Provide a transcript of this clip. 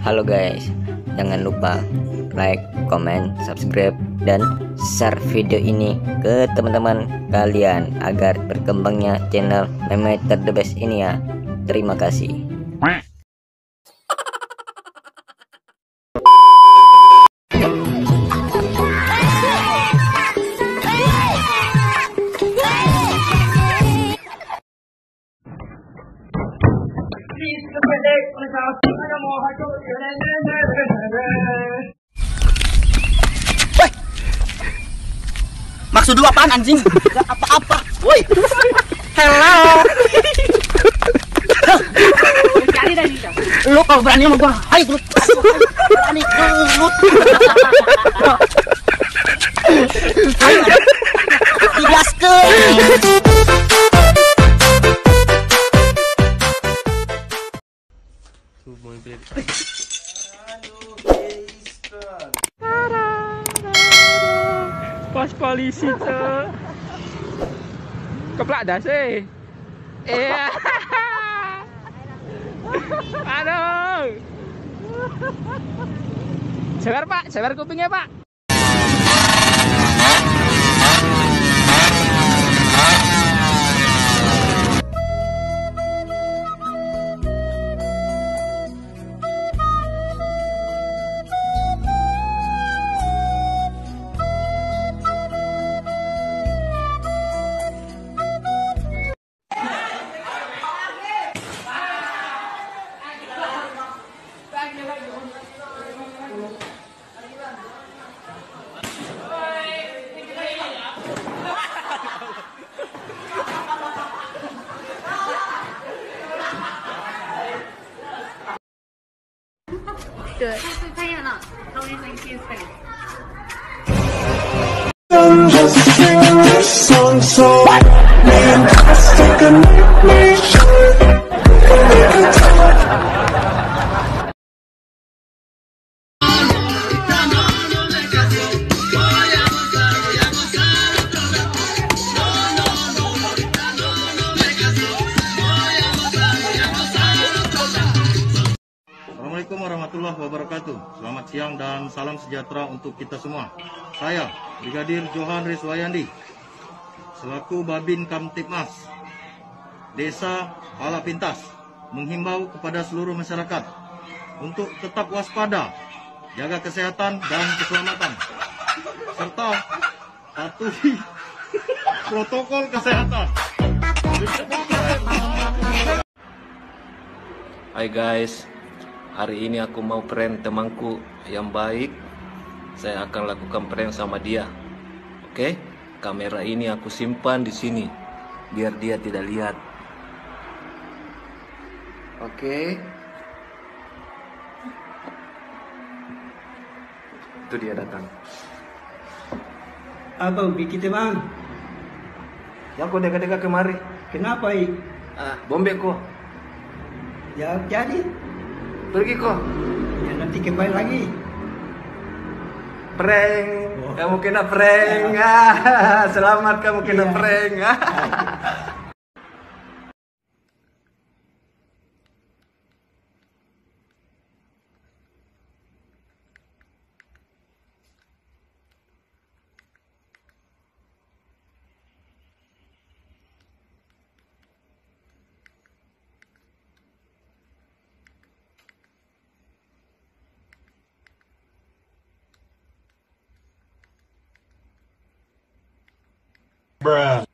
Halo guys, jangan lupa like, comment, subscribe, dan share video ini ke teman-teman kalian agar berkembangnya channel Meme Debes ini ya. Terima kasih. Woi, maksud lu apaan anjing? Gak apa-apa. Woi, hello. Lu kalau berani sama gua, ayo lu. Berani lu. Ayo, digaskeun. Pas polisi tuh keplak dah sih. Iya. Aduh. Sebar Pak, sebar kupingnya Pak. Selamat siang dan salam sejahtera untuk kita semua. Saya Brigadir Johan Riswayandi selaku Babin Kamtibmas Desa Hala Pintas menghimbau kepada seluruh masyarakat untuk tetap waspada, jaga kesehatan dan keselamatan, serta patuhi protokol kesehatan. Hai guys, hari ini aku mau prank temanku yang baik. Saya akan lakukan prank sama dia. Oke, kamera ini aku simpan di sini biar dia tidak lihat. Oke. Itu dia datang. Abang bikin bang. Ya kok dega-dega kemari. Kenapa, I? Ah, bombek kok. Ya jadi pergi kok. Ya nanti kembali lagi. Prank. Oh. Kamu kena prank. Ya. Selamat kamu kena ya. Prank. Ya. Bruh.